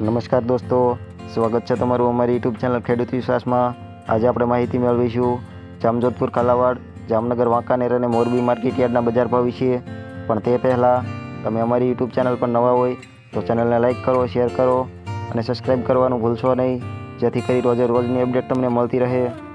નમસ્કાર દોસ્તો, સ્વાગત છે તમારું અમારી યુટ્યુબ ચેનલ ખેડૂત વિશ્વાસમાં। આજે આપણે માહિતી મેળવીશું જામજોધપુર, કાલાવાડ, જામનગર, વાંકાનેર અને મોરબી માર્કેટયાર્ડના બજાર ભાવ વિશે। પણ તે પહેલાં તમે અમારી યુટ્યુબ ચેનલ પર નવા હોય તો ચેનલને લાઇક કરો, શેર કરો અને સબસ્ક્રાઈબ કરવાનું ભૂલશો નહીં, જેથી કરી રોજે રોજની અપડેટ તમને મળતી રહે।